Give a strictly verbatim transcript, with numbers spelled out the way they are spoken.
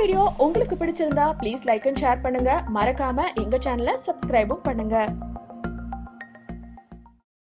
video, please like and share. Subscribe.